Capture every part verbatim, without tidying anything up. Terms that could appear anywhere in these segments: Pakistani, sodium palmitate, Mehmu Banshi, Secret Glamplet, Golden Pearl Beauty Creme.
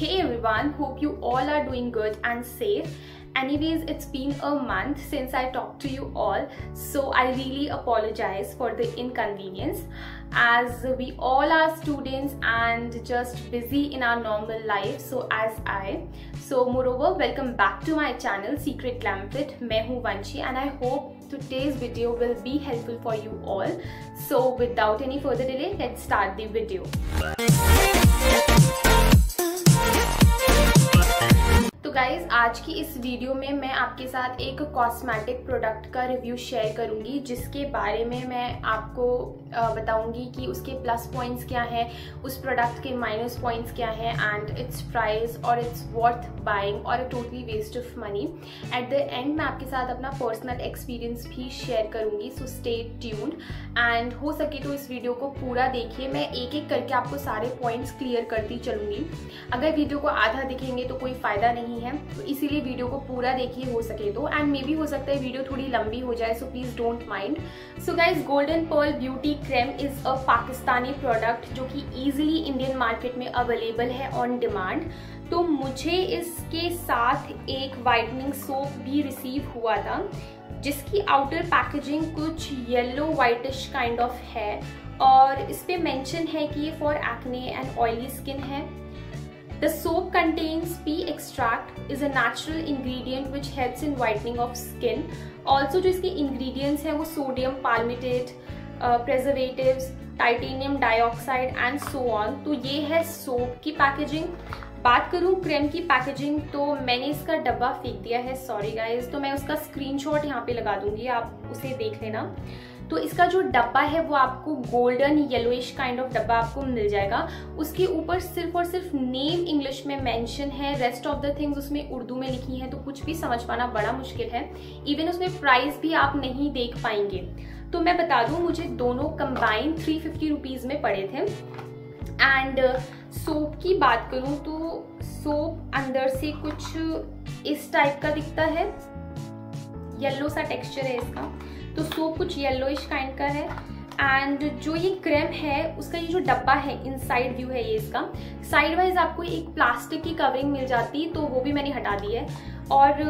Hey everyone, hope you all are doing good and safe. Anyways, it's been a month since I talked to you all, so I really apologize for the inconvenience. As we all are students and just busy in our normal life, so as I. So moreover, welcome back to my channel Secret Glamplet, Mehmu Banshi, and I hope today's video will be helpful for you all. So without any further delay, let's start the video. तो guys आज की इस video में मैं आपके साथ एक cosmetic product का रिव्यू शेयर करूंगी जिसके बारे में मैं आपको बताऊंगी कि उसके प्लस पॉइंट्स क्या हैं, उस प्रोडक्ट के माइनस पॉइंट्स क्या हैं एंड इट्स प्राइस और इट्स वर्थ बाइंग और totally waste of money. At the end मैं आपके साथ अपना पर्सनल एक्सपीरियंस भी शेयर करूंगी, सो स्टे ट्यून्ड एंड हो सके तो इस वीडियो को पूरा देखिए. मैं एक एक करके आपको सारे पॉइंट्स क्लियर करती चलूँगी. अगर वीडियो को आधा देखेंगे तो कोई फ़ायदा नहीं है, तो इसीलिए वीडियो को पूरा देखिए हो सके तो. एंड मे भी हो सकता है वीडियो थोड़ी लंबी हो जाए, so please don't mind. So guys, golden pearl beauty cream is a Pakistani product जो कि ईजिली इंडियन मार्केट में अवेलेबल है ऑन डिमांड. तो मुझे इसके साथ एक वाइटनिंग सोप भी रिसीव हुआ था जिसकी आउटर पैकेजिंग कुछ येलो वाइटिश काइंड ऑफ है और इस पर मेंशन है कि ये for acne and oily skin है. The soap contains pea extract, is a natural ingredient which helps in whitening of skin. Also, जो इसके ingredients हैं वो sodium palmitate, uh, preservatives, titanium dioxide and so on. तो ये है soap की packaging. बात करूँ क्रीम की पैकेजिंग तो मैंने इसका डब्बा फेंक दिया है, सॉरी गाइज. तो मैं उसका स्क्रीनशॉट यहाँ पे लगा दूंगी, आप उसे देख लेना. तो इसका जो डब्बा है वो आपको गोल्डन येलोइश काइंड ऑफ डब्बा आपको मिल जाएगा. उसके ऊपर सिर्फ और सिर्फ नेम इंग्लिश में मेंशन है, रेस्ट ऑफ द थिंग्स उसमें उर्दू में लिखी हैं, तो कुछ भी समझ पाना बड़ा मुश्किल है. इवन उसमें प्राइस भी आप नहीं देख पाएंगे. तो मैं बता दूं, मुझे दोनों कंबाइन थ्री फिफ्टी रुपीज़ में पड़े थे. एंड सोप की बात करूँ तो सोप अंदर से कुछ इस टाइप का दिखता है, येलो सा टेक्सचर है इसका. तो सोप कुछ येलोइश काइंड का है. एंड जो ये क्रीम है उसका ये जो डब्बा है, इनसाइड व्यू है ये इसका. साइड वाइज आपको एक प्लास्टिक की कवरिंग मिल जाती, तो वो भी मैंने हटा दी है. और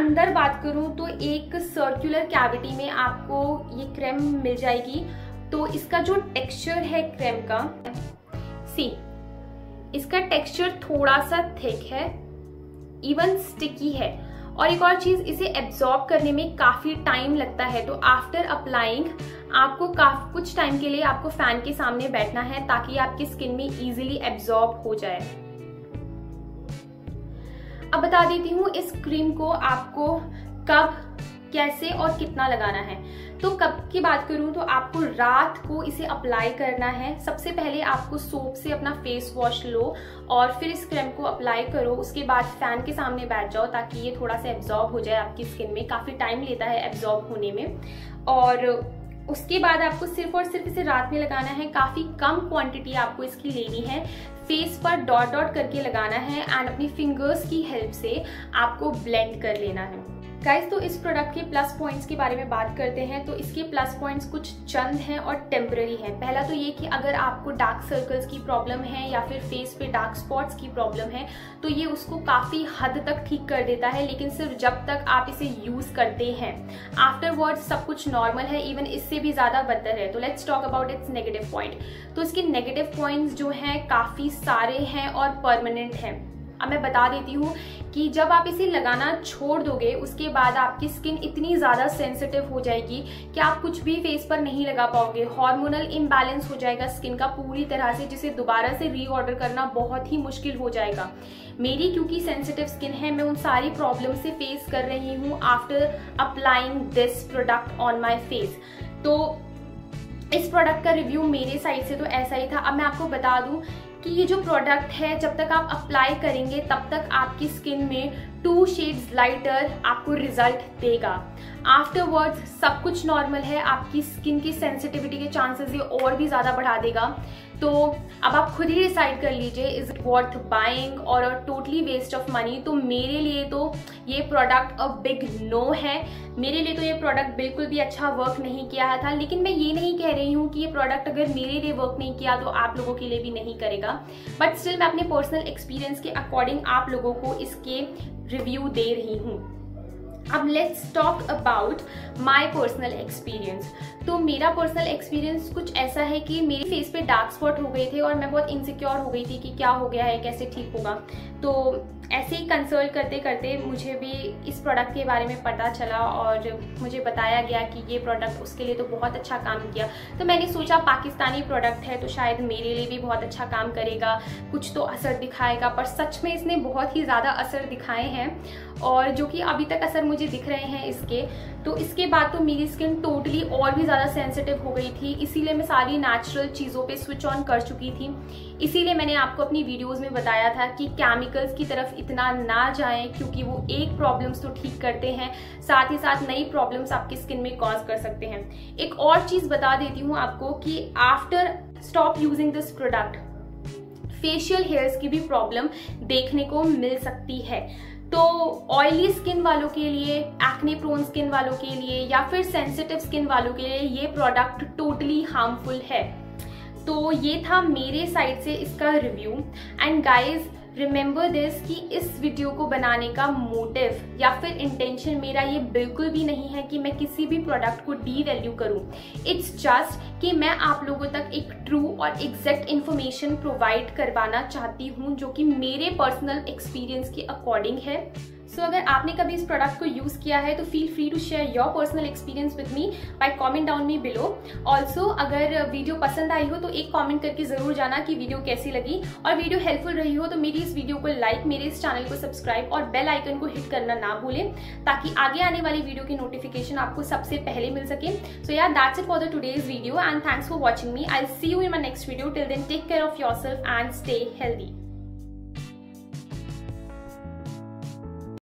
अंदर बात करूँ तो एक सर्कुलर कैविटी में आपको ये क्रीम मिल जाएगी. तो इसका जो टेक्सचर है क्रीम का, सी इसका टेक्सचर थोड़ा सा थिक है, इवन स्टिकी है. और एक और चीज़, इसे एब्जॉर्ब करने में काफ़ी टाइम लगता है. तो आफ्टर अप्लाइंग आपको काफ़ी कुछ टाइम के लिए आपको फैन के सामने बैठना है ताकि आपकी स्किन में इजीली एब्जॉर्ब हो जाए. अब बता देती हूँ इस क्रीम को आपको कब, कैसे और कितना लगाना है. तो कब की बात करूँ तो आपको रात को इसे अप्लाई करना है. सबसे पहले आपको सोप से अपना फेस वॉश लो और फिर इस क्रीम को अप्लाई करो. उसके बाद फैन के सामने बैठ जाओ ताकि ये थोड़ा सा एब्जॉर्ब हो जाए आपकी स्किन में. काफ़ी टाइम लेता है एब्जॉर्ब होने में. और उसके बाद आपको सिर्फ और सिर्फ इसे रात में लगाना है. काफ़ी कम क्वांटिटी आपको इसकी लेनी है, फेस पर डॉट डॉट करके लगाना है एंड अपनी फिंगर्स की हेल्प से आपको ब्लेंड कर लेना है. गाइज, तो इस प्रोडक्ट के प्लस पॉइंट्स के बारे में बात करते हैं. तो इसके प्लस पॉइंट्स कुछ चंद हैं और टेम्पररी हैं. पहला तो ये कि अगर आपको डार्क सर्कल्स की प्रॉब्लम है या फिर फेस पे डार्क स्पॉट्स की प्रॉब्लम है तो ये उसको काफ़ी हद तक ठीक कर देता है, लेकिन सिर्फ जब तक आप इसे यूज़ करते हैं. आफ्टरवर्ड्स सब कुछ नॉर्मल है, इवन इससे भी ज़्यादा बेहतर है. तो let's talk about its negative point. तो इसके नेगेटिव पॉइंट्स जो हैं काफ़ी सारे हैं और परमानेंट हैं. अब मैं बता देती हूँ कि जब आप इसे लगाना छोड़ दोगे उसके बाद आपकी स्किन इतनी ज़्यादा सेंसिटिव हो जाएगी कि आप कुछ भी फेस पर नहीं लगा पाओगे. हार्मोनल इम्बैलेंस हो जाएगा स्किन का पूरी तरह से, जिसे दोबारा से रीऑर्डर करना बहुत ही मुश्किल हो जाएगा. मेरी क्योंकि सेंसिटिव स्किन है, मैं उन सारी प्रॉब्लम से फेस कर रही हूँ after applying this product on my face. तो इस प्रोडक्ट का रिव्यू मेरे साइड से तो ऐसा ही था. अब मैं आपको बता दूं कि ये जो प्रोडक्ट है जब तक आप अप्लाई करेंगे तब तक आपकी स्किन में टू शेड्स लाइटर आपको रिजल्ट देगा. आफ्टरवर्ड्स सब कुछ नॉर्मल है, आपकी स्किन की सेंसिटिविटी के चांसेस ये और भी ज़्यादा बढ़ा देगा. तो अब आप खुद ही डिसाइड कर लीजिए, इज इट वर्थ बाइंग और टोटली वेस्ट ऑफ मनी। तो मेरे लिए तो ये प्रोडक्ट अ बिग नो है। मेरे लिए तो ये प्रोडक्ट बिल्कुल भी अच्छा वर्क नहीं किया था, लेकिन मैं ये नहीं कह रही हूँ कि ये प्रोडक्ट अगर मेरे लिए वर्क नहीं किया तो आप लोगों के लिए भी नहीं करेगा, बट स्टिल मैं अपने पर्सनल एक्सपीरियंस के अकॉर्डिंग आप लोगों को इसके रिव्यू दे रही हूँ। अब let's talk about my personal experience. तो मेरा पर्सनल एक्सपीरियंस कुछ ऐसा है कि मेरे फेस पे डार्क स्पॉट हो गए थे और मैं बहुत इनसिक्योर हो गई थी कि क्या हो गया है, कैसे ठीक होगा। तो ऐसे ही कंसल्ट करते करते मुझे भी इस प्रोडक्ट के बारे में पता चला और मुझे बताया गया कि ये प्रोडक्ट उसके लिए तो बहुत अच्छा काम किया। तो मैंने सोचा पाकिस्तानी प्रोडक्ट है तो शायद मेरे लिए भी बहुत अच्छा काम करेगा, कुछ तो असर दिखाएगा, पर सच में इसने बहुत ही ज़्यादा असर दिखाए हैं और जो कि अभी तक असर मुझे दिख रहे हैं इसके। तो इसके बाद तो मेरी स्किन टोटली और भी ज़्यादा सेंसिटिव हो गई थी, इसीलिए मैं सारी नेचुरल चीज़ों पे स्विच ऑन कर चुकी थी। इसीलिए मैंने आपको अपनी वीडियोस में बताया था कि केमिकल्स की तरफ इतना ना जाएं, क्योंकि वो एक प्रॉब्लम्स तो ठीक करते हैं, साथ ही साथ नई प्रॉब्लम्स आपकी स्किन में कॉज कर सकते हैं। एक और चीज़ बता देती हूँ आपको कि after stop using this product facial hairs की भी प्रॉब्लम देखने को मिल सकती है। तो ऑयली स्किन वालों के लिए, एक्ने प्रोन स्किन वालों के लिए या फिर सेंसिटिव स्किन वालों के लिए ये प्रोडक्ट टोटली हार्मफुल है। तो ये था मेरे साइड से इसका review. And guys remember this कि इस वीडियो को बनाने का मोटिव या फिर इंटेंशन मेरा ये बिल्कुल भी नहीं है कि मैं किसी भी प्रोडक्ट को डी वैल्यू करूँ। इट्स जस्ट कि मैं आप लोगों तक एक ट्रू और एग्जैक्ट इन्फॉर्मेशन प्रोवाइड करवाना चाहती हूँ जो कि मेरे पर्सनल एक्सपीरियंस के अकॉर्डिंग है। सो so, अगर आपने कभी इस प्रोडक्ट को यूज़ किया है तो feel free to share your personal experience with me by comment down me below. Also अगर वीडियो पसंद आई हो तो एक कमेंट करके ज़रूर जाना कि वीडियो कैसी लगी, और वीडियो हेल्पफुल रही हो तो मेरी इस वीडियो को लाइक, मेरे इस चैनल को सब्सक्राइब और बेल आइकन को हिट करना ना भूलें ताकि आगे आने वाली वीडियो की नोटिफिकेशन आपको सबसे पहले मिल सके। सो यार that's it for the today's video and thanks for watching me. I will see you in my next video. Till then take care of yourself and stay healthy.